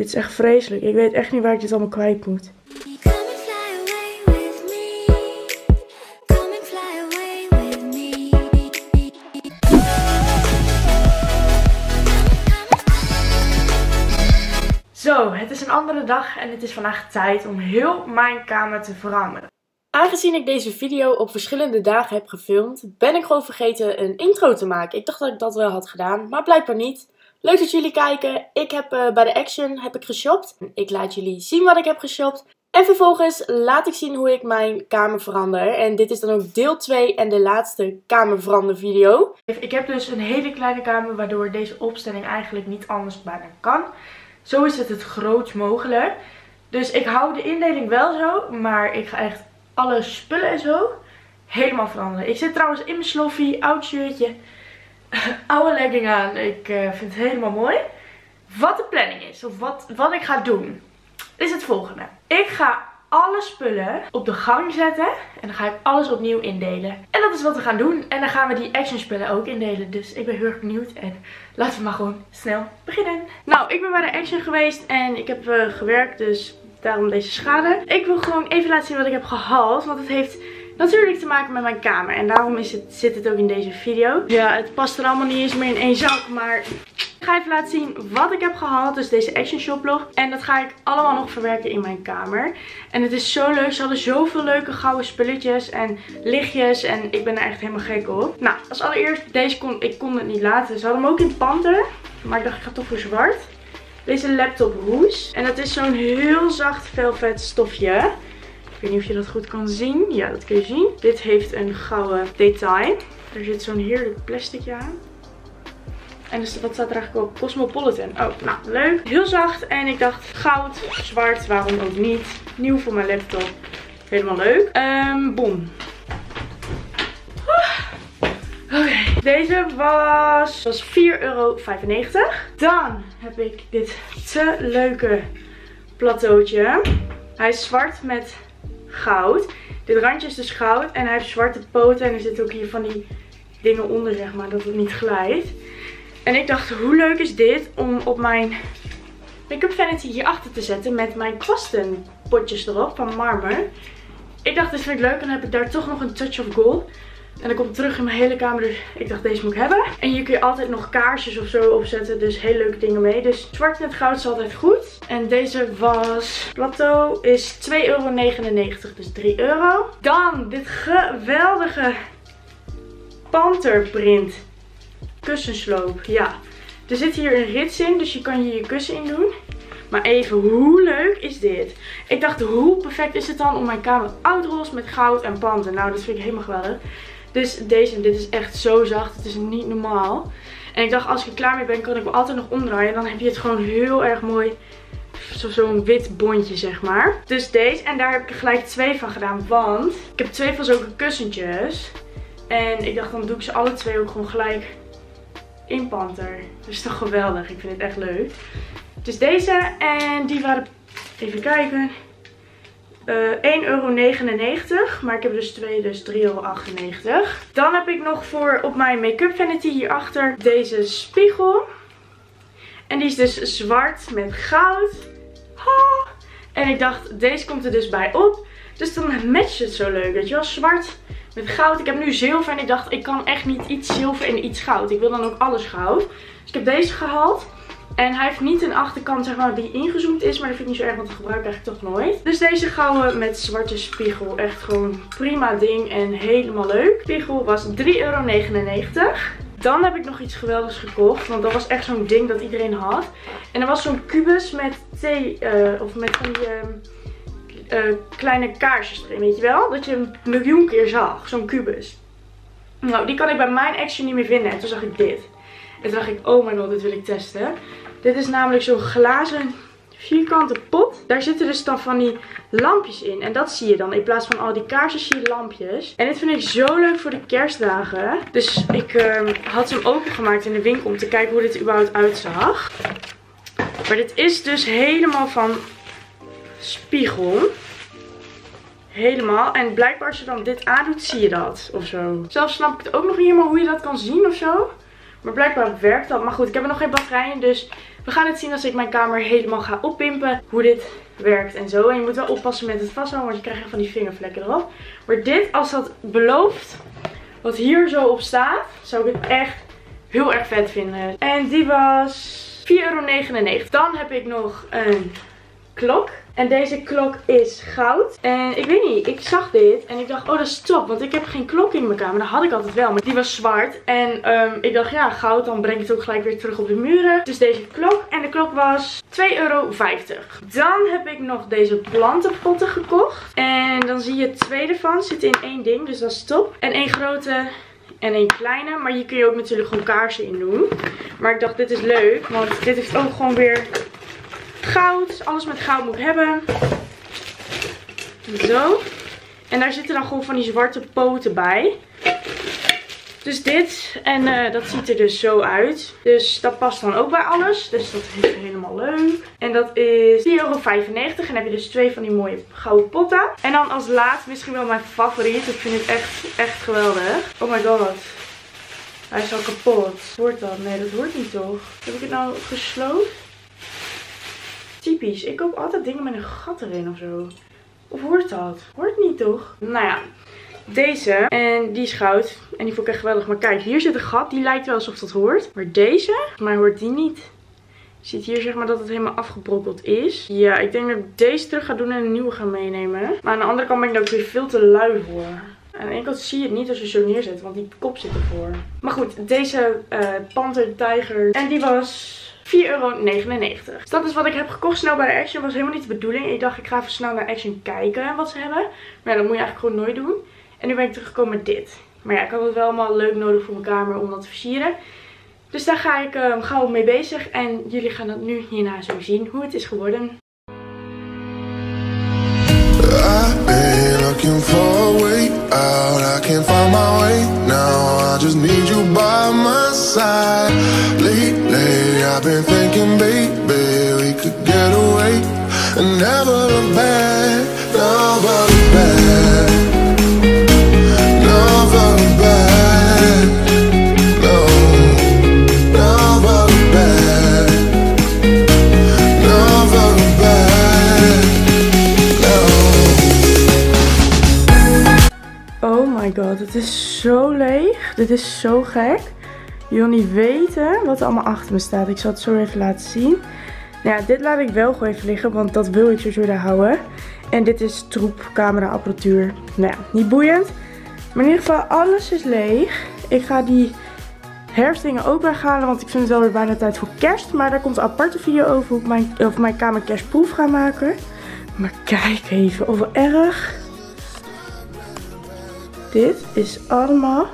Dit is echt vreselijk. Ik weet echt niet waar ik dit allemaal kwijt moet. Zo, het is een andere dag en het is vandaag tijd om heel mijn kamer te veranderen. Aangezien ik deze video op verschillende dagen heb gefilmd, ben ik gewoon vergeten een intro te maken. Ik dacht dat ik dat wel had gedaan, maar blijkbaar niet. Leuk dat jullie kijken. Ik heb bij de Action geshopt. Ik laat jullie zien wat ik heb geshopt. En vervolgens laat ik zien hoe ik mijn kamer verander. En dit is dan ook deel 2 en de laatste kamerverander video. Ik heb dus een hele kleine kamer waardoor deze opstelling eigenlijk niet anders bijna kan. Zo is het grootst mogelijk. Dus ik hou de indeling wel zo, maar ik ga echt alle spullen en zo helemaal veranderen. Ik zit trouwens in mijn sloffie, oud shirtje, oude legging aan. Ik vind het helemaal mooi. Wat de planning is, of wat ik ga doen, is het volgende. Ik ga alle spullen op de gang zetten en dan ga ik alles opnieuw indelen. En dat is wat we gaan doen. En dan gaan we die Action spullen ook indelen. Dus ik ben heel erg benieuwd en laten we maar gewoon snel beginnen. Nou, ik ben bij de Action geweest en ik heb gewerkt, dus daarom deze schade. Ik wil gewoon even laten zien wat ik heb gehaald, want het heeft natuurlijk te maken met mijn kamer. En daarom zit het ook in deze video. Ja, het past er allemaal niet eens meer in één zak, maar... Ik ga even laten zien wat ik heb gehaald, dus deze Action shoplog. En dat ga ik allemaal nog verwerken in mijn kamer. En het is zo leuk, ze hadden zoveel leuke gouden spulletjes en lichtjes en ik ben er echt helemaal gek op. Nou, als allereerst, deze ik kon het niet laten. Ze hadden hem ook in panter, maar ik dacht ik ga toch voor zwart. Deze laptop roes. En dat is zo'n heel zacht velvet stofje. Ik weet niet of je dat goed kan zien. Ja, dat kun je zien. Dit heeft een gouden detail. Er zit zo'n heerlijk plasticje aan. En dus wat staat er eigenlijk op? Cosmopolitan. Oh, nou, leuk. Heel zacht. En ik dacht, goud, zwart, waarom ook niet. Nieuw voor mijn laptop. Helemaal leuk. Boom. Oké. Deze was €4,95. Dan heb ik dit te leuke plateautje. Hij is zwart met goud. Dit randje is dus goud. En hij heeft zwarte poten. En er zitten ook hier van die dingen onder, zeg maar, dat het niet glijdt. En ik dacht, hoe leuk is dit om op mijn make-up vanity hierachter te zetten met mijn kwastenpotjes erop van marmer. Ik dacht, dit vind ik leuk. En dan heb ik daar toch nog een touch of gold. En dan komt terug in mijn hele kamer. Dus ik dacht, deze moet ik hebben. En hier kun je altijd nog kaarsjes of zo opzetten. Dus hele leuke dingen mee. Dus zwart met goud is altijd goed. En deze was... Plateau is €2,99. Dus €3. Dan dit geweldige panterprint kussensloop. Ja. Er zit hier een rits in. Dus je kan hier je kussen in doen. Maar even, hoe leuk is dit? Ik dacht, hoe perfect is het dan om mijn kamer uit te rollen met goud en panten? Nou, dat vind ik helemaal geweldig. Dus deze, dit is echt zo zacht. Het is niet normaal. En ik dacht, als ik er klaar mee ben, kan ik me altijd nog omdraaien. Dan heb je het gewoon heel erg mooi. Zo'n wit bondje, zeg maar. Dus deze. En daar heb ik er gelijk 2 van gedaan. Want ik heb 2 van zulke kussentjes. En ik dacht, dan doe ik ze alle 2 ook gewoon gelijk in panter. Dat is toch geweldig. Ik vind het echt leuk. Dus deze en die waren, even kijken, €1,99. Maar ik heb dus 2, dus €3,98. Dan heb ik nog voor op mijn make-up vanity hierachter deze spiegel. En die is dus zwart met goud. Ha! En ik dacht, deze komt er dus bij op. Dus dan matcht het zo leuk. Weet je wel, zwart met goud. Ik heb nu zilver en ik dacht, ik kan echt niet iets zilver en iets goud. Ik wil dan ook alles goud. Dus ik heb deze gehaald. En hij heeft niet een achterkant, zeg maar, die ingezoomd is. Maar dat vind ik niet zo erg, want dat gebruik ik eigenlijk toch nooit. Dus deze gouden met zwarte spiegel. Echt gewoon prima ding en helemaal leuk. Spiegel was €3,99. Dan heb ik nog iets geweldigs gekocht. Want dat was echt zo'n ding dat iedereen had. En er was zo'n kubus met thee, of met die... kleine kaarsjes erin, weet je wel? Dat je een miljoen keer zag, zo'n kubus. Nou, die kan ik bij mijn Action niet meer vinden. En toen zag ik dit. En toen dacht ik, oh my god, dit wil ik testen. Dit is namelijk zo'n glazen vierkante pot. Daar zitten dus dan van die lampjes in. En dat zie je dan. In plaats van al die kaarsjes zie je lampjes. En dit vind ik zo leuk voor de kerstdagen. Dus ik had hem opengemaakt in de winkel om te kijken hoe dit überhaupt uitzag. Maar dit is dus helemaal van... spiegel. Helemaal. En blijkbaar als je dan dit aandoet, zie je dat. Of zo. Zelf snap ik het ook nog niet helemaal hoe je dat kan zien of zo. Maar blijkbaar werkt dat. Maar goed, ik heb er nog geen batterij in. Dus We gaan het zien als ik mijn kamer helemaal ga oppimpen. Hoe dit werkt en zo. En je moet wel oppassen met het vasthouden. Want je krijgt echt van die vingervlekken eraf. Maar dit, als dat belooft. Wat hier zo op staat. Zou ik het echt heel erg vet vinden. En die was €4,99. Dan heb ik nog een klok. En deze klok is goud. En ik weet niet, ik zag dit en ik dacht, oh dat is top. Want ik heb geen klok in mijn kamer. Dat had ik altijd wel. Maar die was zwart. En ik dacht, ja goud, dan breng ik het ook gelijk weer terug op de muren. Dus deze klok. En de klok was €2,50. Dan heb ik nog deze plantenpotten gekocht. En dan zie je twee ervan zitten in één ding. Dus dat is top. En één grote en één kleine. Maar hier kun je ook natuurlijk gewoon kaarsen in doen. Maar ik dacht, dit is leuk. Want dit heeft ook gewoon weer goud. Alles met goud moet ik hebben. Zo. En daar zitten dan gewoon van die zwarte poten bij. Dus dit. En dat ziet er dus zo uit. Dus dat past dan ook bij alles. Dus dat is helemaal leuk. En dat is €4,95. En dan heb je dus twee van die mooie gouden potten. En dan als laatst misschien wel mijn favoriet. Ik vind het echt geweldig. Oh my god. Hij is al kapot. Hoort dat? Nee, dat hoort niet toch? Heb ik het nou gesloten? Typisch. Ik koop altijd dingen met een gat erin of zo. Of hoort dat? Hoort niet toch? Nou ja. Deze. En die is goud. En die vond ik echt geweldig. Maar kijk, hier zit een gat. Die lijkt wel alsof dat hoort. Maar deze? Volgens mij hoort die niet. Je ziet hier zeg maar dat het helemaal afgebrokkeld is. Ja, ik denk dat ik deze terug ga doen en een nieuwe ga meenemen. Maar aan de andere kant ben ik daar ook weer veel te lui voor. Aan de ene kant zie je het niet als je zo neerzet. Want die kop zit ervoor. Maar goed, deze panter, tijger. En die was €4,99. Dus dat is wat ik heb gekocht snel bij de Action. Was helemaal niet de bedoeling. Ik dacht ik ga even snel naar Action kijken wat ze hebben. Maar ja, dat moet je eigenlijk gewoon nooit doen. En nu ben ik teruggekomen met dit. Maar ja, ik had het wel allemaal leuk nodig voor mijn kamer om dat te versieren. Dus daar ga ik gauw mee bezig. En jullie gaan dat nu hierna zo zien hoe het is geworden. I've been thinking, baby, we could get away and never look back, never look back, never look back, no, never look back, never look back, no. Oh my god, het is zo leeg, dit is zo gek. Je wil niet weten wat er allemaal achter me staat. Ik zal het zo even laten zien. Nou ja, dit laat ik wel gewoon even liggen. Want dat wil ik sowieso daar houden. En dit is troep, camera, apparatuur. Nou ja, niet boeiend. Maar in ieder geval, alles is leeg. Ik ga die herfstdingen ook weghalen. Want ik vind het wel weer bijna tijd voor kerst. Maar daar komt een aparte video over hoe ik mijn kamer kerstproof ga maken. Maar kijk even, oh wat erg. Dit is allemaal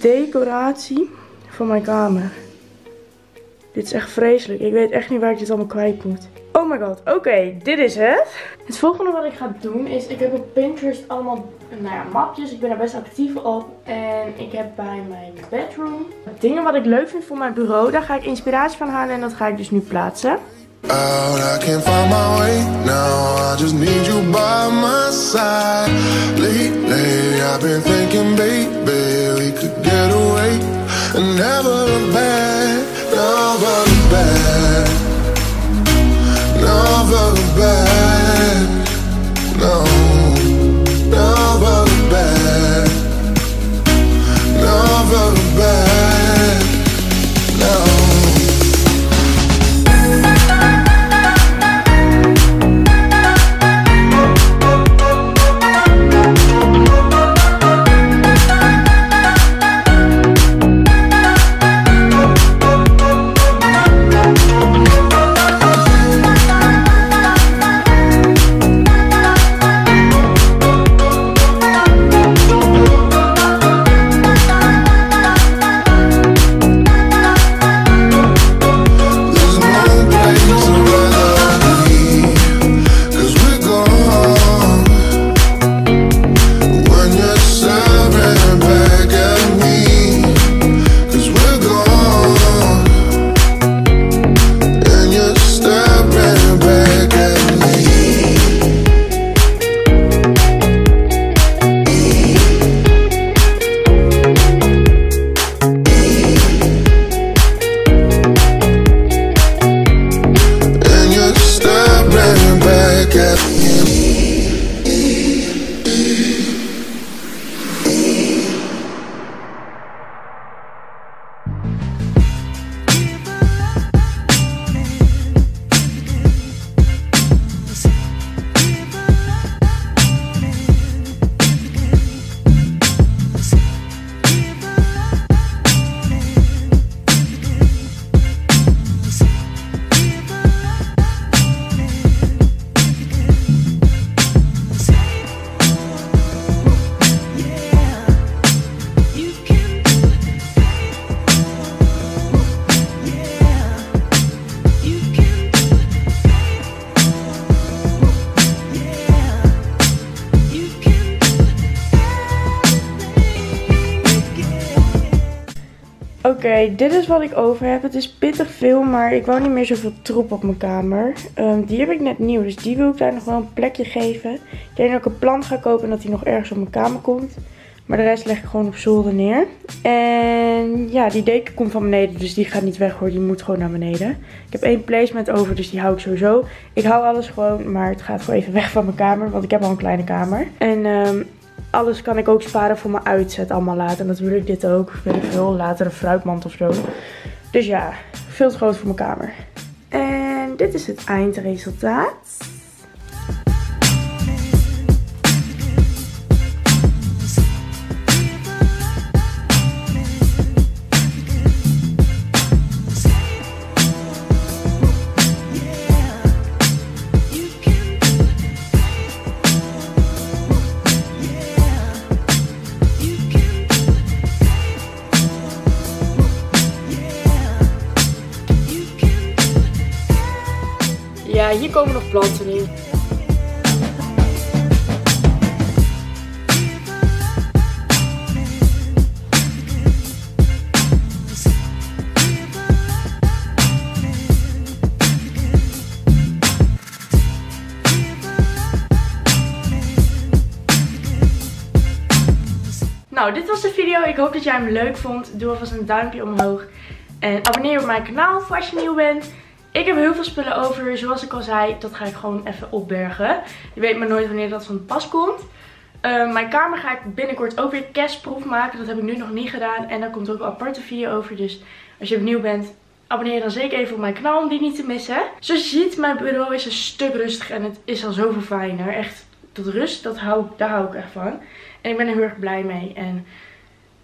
decoratie van mijn kamer. Dit is echt vreselijk. Ik weet echt niet waar ik dit allemaal kwijt moet. Oh my god. Oké, dit is het. Het volgende wat ik ga doen is, ik heb op Pinterest allemaal mapjes. Ik ben daar best actief op. En ik heb bij mijn bedroom dingen wat ik leuk vind voor mijn bureau. Daar ga ik inspiratie van halen en dat ga ik dus nu plaatsen. Oh, I can't find my way now, I just need you by my side. Lately I've been thinking, baby, we could get away and never look back, never look back, never look back, no, never look back, never look back, no. dit is wat ik over heb. Het is pittig veel, maar ik wou niet meer zoveel troep op mijn kamer. Die heb ik net nieuw, dus die wil ik daar nog wel een plekje geven. Ik denk dat ik een plant ga kopen en dat die nog ergens op mijn kamer komt. Maar de rest leg ik gewoon op zolder neer. En ja, die deken komt van beneden, dus die gaat niet weg hoor. Die moet gewoon naar beneden. Ik heb 1 placement over, dus die hou ik sowieso. Ik hou alles gewoon, maar het gaat gewoon even weg van mijn kamer, want ik heb al een kleine kamer. En alles kan ik ook sparen voor mijn uitzet allemaal later. En natuurlijk dit ook, weet ik veel, later een fruitmand of zo. Dus ja, veel te groot voor mijn kamer. En dit is het eindresultaat. Ja, hier komen nog planten in. Nou, dit was de video. Ik hoop dat jij hem leuk vond. Doe alvast een duimpje omhoog. En abonneer je op mijn kanaal voor als je nieuw bent. Ik heb heel veel spullen over, zoals ik al zei, dat ga ik gewoon even opbergen. Je weet maar nooit wanneer dat van pas komt. Mijn kamer ga ik binnenkort ook weer kerstproef maken, dat heb ik nu nog niet gedaan. En daar komt ook een aparte video over, dus als je opnieuw bent, abonneer je dan zeker even op mijn kanaal om die niet te missen. Zoals je ziet, mijn bureau is een stuk rustiger en het is al zoveel fijner. Echt, tot rust, daar hou ik echt van. En ik ben er heel erg blij mee. En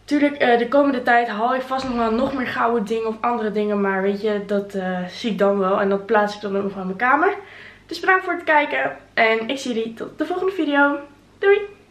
natuurlijk, de komende tijd haal ik vast nog wel nog meer gouden dingen of andere dingen. Maar weet je, dat zie ik dan wel. En dat plaats ik dan ook nog aan mijn kamer. Dus bedankt voor het kijken. En ik zie jullie tot de volgende video. Doei!